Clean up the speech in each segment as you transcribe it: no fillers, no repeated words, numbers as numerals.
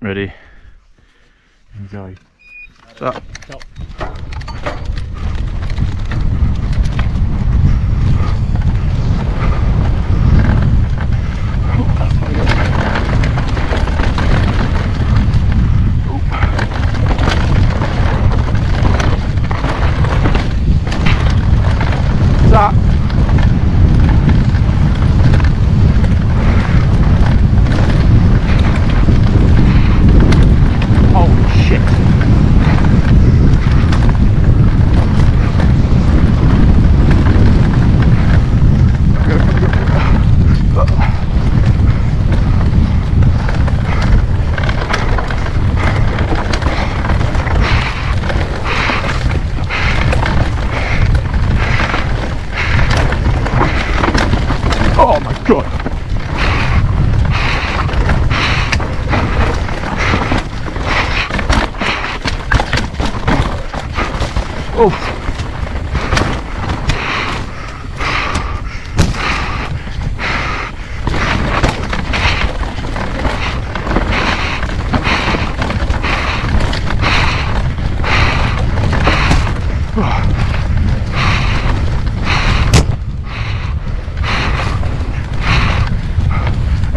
Ready? Enjoy. Stop. Stop.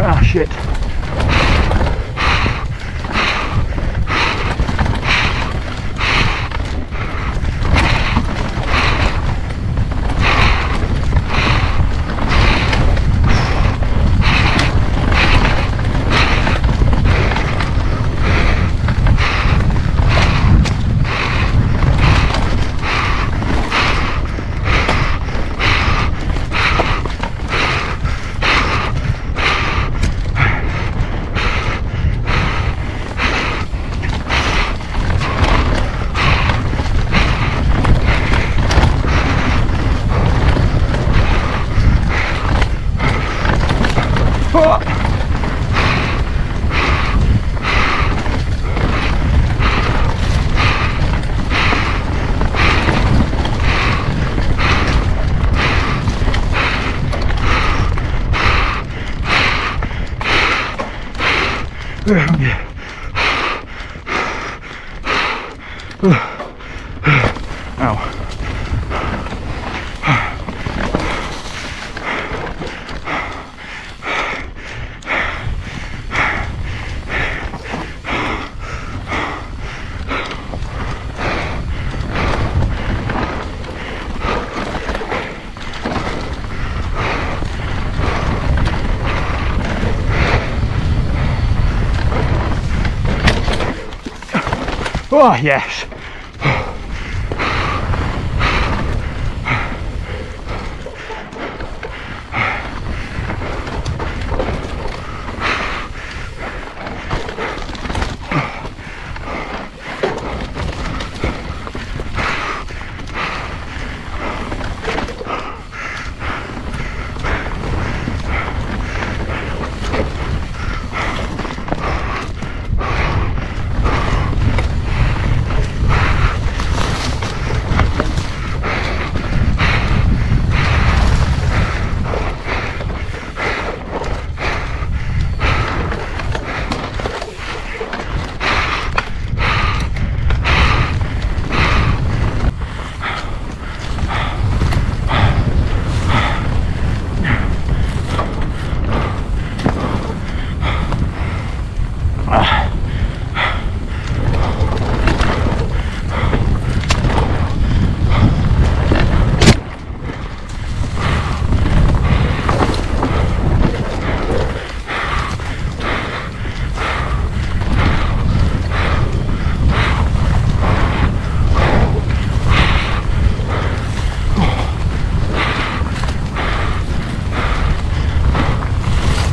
Oh. Ah, shit. Yeah. Ow. Oh, yes.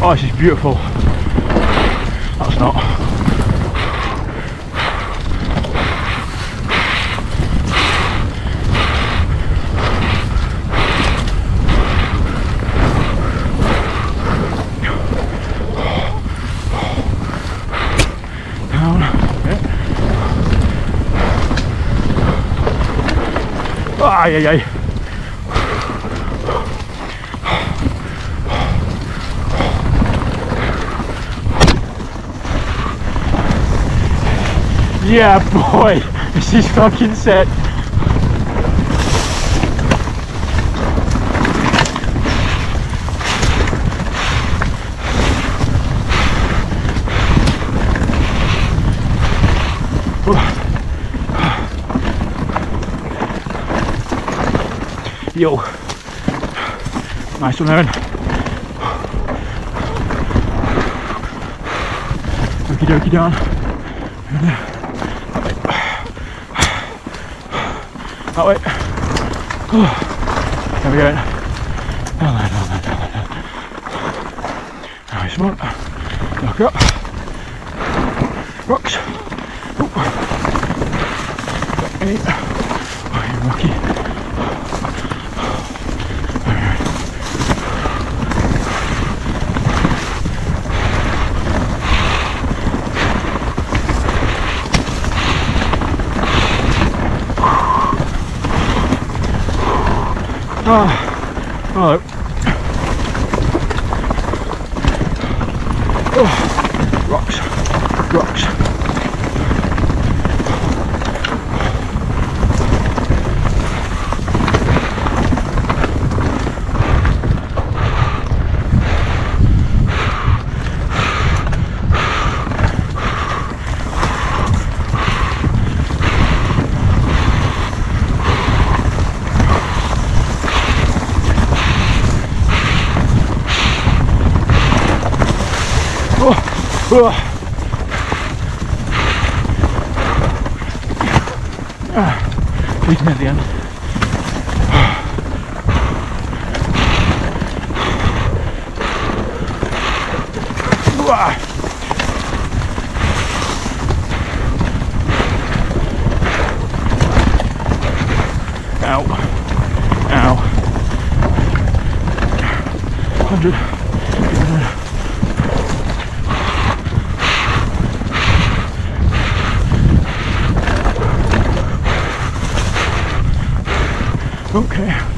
Oh, this is beautiful. That's not. Down. Yeah. Ay, ay, ay. Yeah, boy, she's fucking set. Yo, nice one, Aaron. Okie dokie down. That way. There we go. Down there, down there, down there, down there. Nice one. Lock up. Rocks. Oh, you're rocky. Oh, rocks, rocks. We can at the end. Ow. Ow. 100. Okay.